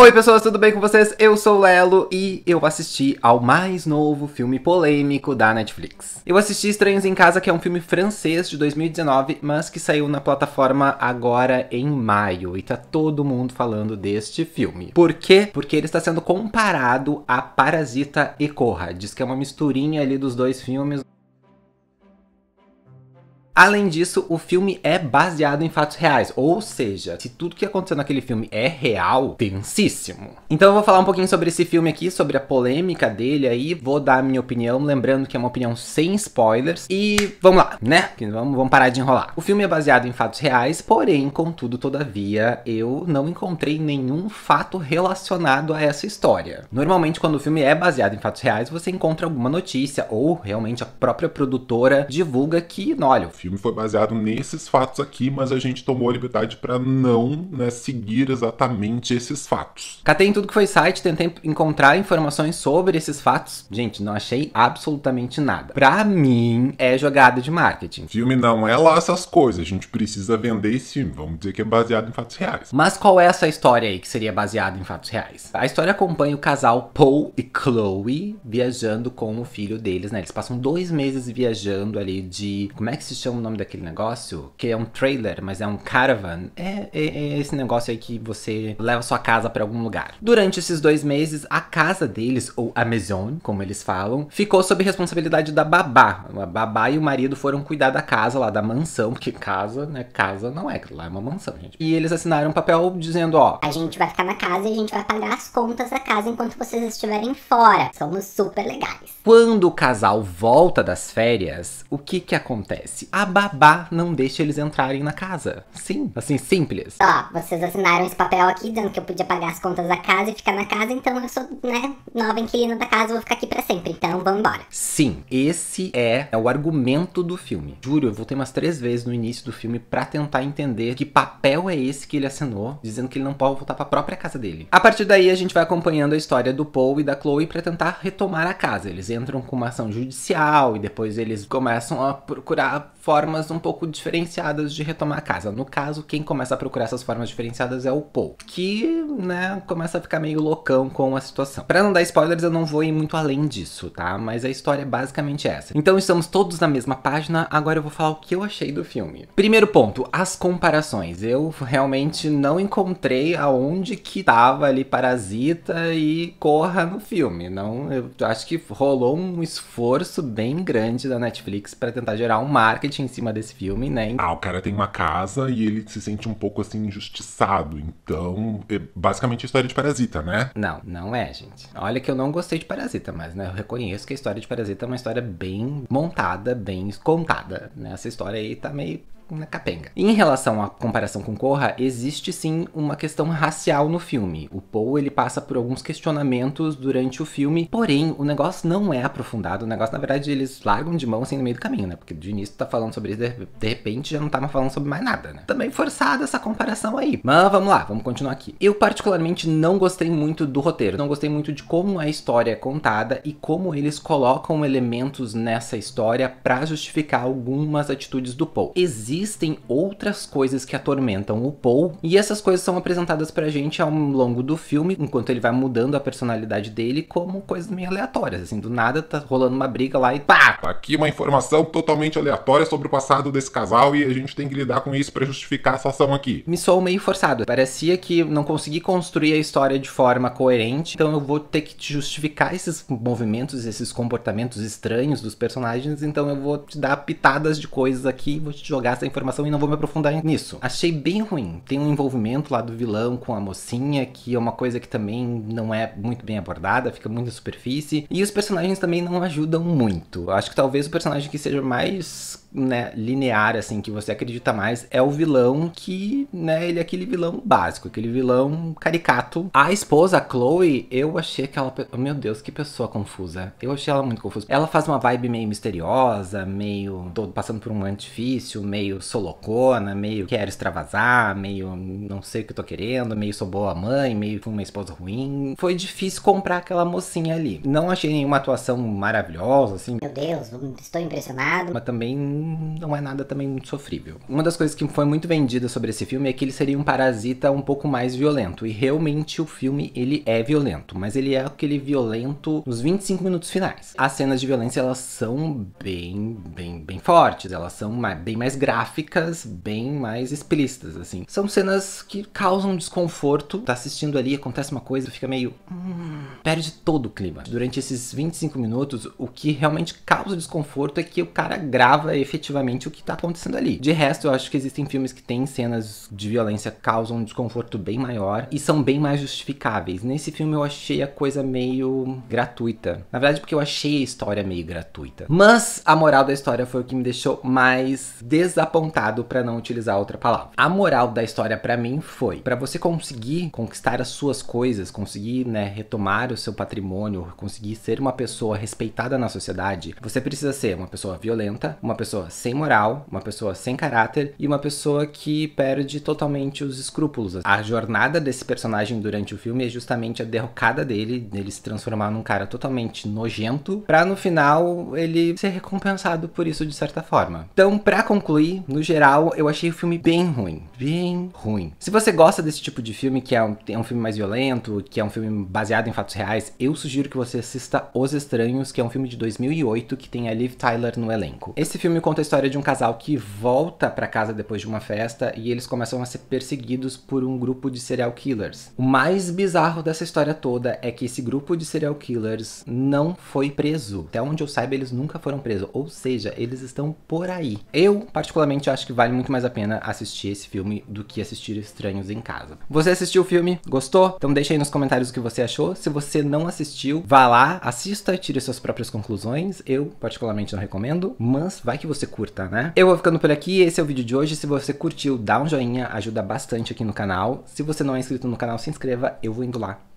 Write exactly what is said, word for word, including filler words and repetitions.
Oi pessoas, tudo bem com vocês? Eu sou o Lelo e eu assisti ao mais novo filme polêmico da Netflix. Eu assisti Estranhos em Casa, que é um filme francês de dois mil e dezenove, mas que saiu na plataforma agora em maio. E tá todo mundo falando deste filme. Por quê? Porque ele está sendo comparado a Parasita e Corra. Diz que é uma misturinha ali dos dois filmes. Além disso, o filme é baseado em fatos reais, ou seja, se tudo que aconteceu naquele filme é real, tensíssimo. Então eu vou falar um pouquinho sobre esse filme aqui, sobre a polêmica dele aí, vou dar a minha opinião, lembrando que é uma opinião sem spoilers, e vamos lá, né? Vamos, vamos parar de enrolar. O filme é baseado em fatos reais, porém, contudo, todavia, eu não encontrei nenhum fato relacionado a essa história. Normalmente, quando o filme é baseado em fatos reais, você encontra alguma notícia, ou realmente a própria produtora divulga que, olha, o filme O filme foi baseado nesses fatos aqui, mas a gente tomou a liberdade pra não, né, seguir exatamente esses fatos. Catei em tudo que foi site, tentei encontrar informações sobre esses fatos. Gente, não achei absolutamente nada. Pra mim, é jogada de marketing. Filme não é lá essas coisas, a gente precisa vender esse filme. Vamos dizer que é baseado em fatos reais. Mas qual é essa história aí que seria baseada em fatos reais? A história acompanha o casal Paul e Chloe viajando com o filho deles, né? Eles passam dois meses viajando ali de... Como é que se chama o nome daquele negócio? Que é um trailer, mas é um caravan. É, é, é esse negócio aí que você leva sua casa pra algum lugar. Durante esses dois meses, a casa deles, ou a maison, como eles falam, ficou sob responsabilidade da babá. A babá e o marido foram cuidar da casa lá, da mansão, porque casa, né, casa não é, lá é uma mansão, gente. E eles assinaram um papel dizendo, ó, a gente vai ficar na casa e a gente vai pagar as contas da casa enquanto vocês estiverem fora. Somos super legais. Quando o casal volta das férias, o que que acontece? A babá não deixa eles entrarem na casa. Sim, assim, simples. Ó, vocês assinaram esse papel aqui dizendo que eu podia pagar as contas da casa e ficar na casa, então eu sou, né, nova inquilina da casa, vou ficar aqui pra sempre, então vamos embora. Sim, esse é, é o argumento do filme. Juro, eu voltei umas três vezes no início do filme pra tentar entender que papel é esse que ele assinou, dizendo que ele não pode voltar pra própria casa dele. A partir daí, a gente vai acompanhando a história do Paul e da Chloe pra tentar retomar a casa. Eles entram com uma ação judicial e depois eles começam a procurar formas um pouco diferenciadas de retomar a casa. No caso, quem começa a procurar essas formas diferenciadas é o Paul, que, né, começa a ficar meio loucão com a situação. Pra não dar spoilers, eu não vou ir muito além disso, tá? Mas a história é basicamente essa. Então estamos todos na mesma página, agora eu vou falar o que eu achei do filme. Primeiro ponto, as comparações. Eu realmente não encontrei aonde que tava ali Parasita e Corra no filme. Não, eu acho que rolou um esforço bem grande da Netflix pra tentar gerar um marketing em cima desse filme, né? Ah, o cara tem uma casa e ele se sente um pouco, assim, injustiçado. Então, é basicamente a história de Parasita, né? Não, não é, gente. Olha que eu não gostei de Parasita, mas, né, eu reconheço que a história de Parasita é uma história bem montada, bem contada, né? Essa história aí tá meio... na capenga. Em relação à comparação com Corra, existe sim uma questão racial no filme. O Paul, ele passa por alguns questionamentos durante o filme, porém, o negócio não é aprofundado. O negócio, na verdade, eles largam de mão assim no meio do caminho, né? Porque de início tá falando sobre isso, de repente já não tá mais falando sobre mais nada, né? Também forçada essa comparação aí. Mas vamos lá, vamos continuar aqui. Eu particularmente não gostei muito do roteiro. Não gostei muito de como a história é contada e como eles colocam elementos nessa história pra justificar algumas atitudes do Paul. Existe Existem outras coisas que atormentam o Paul, e essas coisas são apresentadas pra gente ao longo do filme, enquanto ele vai mudando a personalidade dele, como coisas meio aleatórias, assim, do nada tá rolando uma briga lá e pá! Aqui uma informação totalmente aleatória sobre o passado desse casal e a gente tem que lidar com isso pra justificar essa ação aqui. Me soou meio forçado, parecia que não consegui construir a história de forma coerente, então eu vou ter que te justificar esses movimentos, esses comportamentos estranhos dos personagens, então eu vou te dar pitadas de coisas aqui, vou te jogar essa informação e não vou me aprofundar nisso. Achei bem ruim. Tem um envolvimento lá do vilão com a mocinha, que é uma coisa que também não é muito bem abordada, fica muito na superfície. E os personagens também não ajudam muito. Acho que talvez o personagem que seja mais, né, linear, assim, que você acredita mais, é o vilão que, né, ele é aquele vilão básico, aquele vilão caricato. A esposa, a Chloe, eu achei aquela... Meu Deus, que pessoa confusa. Eu achei ela muito confusa. Ela faz uma vibe meio misteriosa, meio... Tô passando por um ano difícil, meio meio solocona, meio quero extravasar, meio não sei o que eu tô querendo, meio sou boa mãe, meio uma esposa ruim. Foi difícil comprar aquela mocinha ali. Não achei nenhuma atuação maravilhosa, assim. Meu Deus, estou impressionado. Mas também não é nada também muito sofrível. Uma das coisas que foi muito vendida sobre esse filme é que ele seria um parasita um pouco mais violento. E realmente o filme, ele é violento. Mas ele é aquele violento nos vinte e cinco minutos finais. As cenas de violência, elas são bem, bem, bem fortes. Elas são mais, bem mais gráficas, bem mais explícitas, assim. São cenas que causam desconforto. Tá assistindo ali, acontece uma coisa, fica meio... Hum, perde todo o clima. Durante esses vinte e cinco minutos, o que realmente causa desconforto é que o cara grava efetivamente o que tá acontecendo ali. De resto, eu acho que existem filmes que têm cenas de violência que causam um desconforto bem maior e são bem mais justificáveis. Nesse filme, eu achei a coisa meio gratuita. Na verdade, porque eu achei a história meio gratuita. Mas a moral da história foi o que me deixou mais desapontado, pra não utilizar outra palavra. A moral da história, pra mim, foi pra você conseguir conquistar as suas coisas, conseguir, né, retomar o seu patrimônio, conseguir ser uma pessoa respeitada na sociedade, você precisa ser uma pessoa violenta, uma pessoa sem moral, uma pessoa sem caráter e uma pessoa que perde totalmente os escrúpulos. A jornada desse personagem durante o filme é justamente a derrocada dele, dele se transformar num cara totalmente nojento, pra no final ele ser recompensado por isso de certa forma. Então, pra concluir, no geral, eu achei o filme bem ruim. Bem ruim. Se você gosta desse tipo de filme, que é um, é um filme mais violento, que é um filme baseado em fatos reais, eu sugiro que você assista Os Estranhos, que é um filme de dois mil e oito, que tem a Liv Tyler no elenco. Esse filme conta a história de um casal que volta pra casa depois de uma festa e eles começam a ser perseguidos por um grupo de serial killers. O mais bizarro dessa história toda é que esse grupo de serial killers não foi preso. Até onde eu saiba, eles nunca foram presos. Ou seja, eles estão por aí. Eu, particularmente, acho que vale muito mais a pena assistir esse filme do que assistir Estranhos em Casa. Você assistiu o filme? Gostou? Então deixa aí nos comentários o que você achou. Se você não assistiu, vá lá, assista e tire suas próprias conclusões. Eu, particularmente, não recomendo, mas vai que você curta, né? Eu vou ficando por aqui, esse é o vídeo de hoje. Se você curtiu, dá um joinha, ajuda bastante aqui no canal. Se você não é inscrito no canal, se inscreva, eu vou indo lá.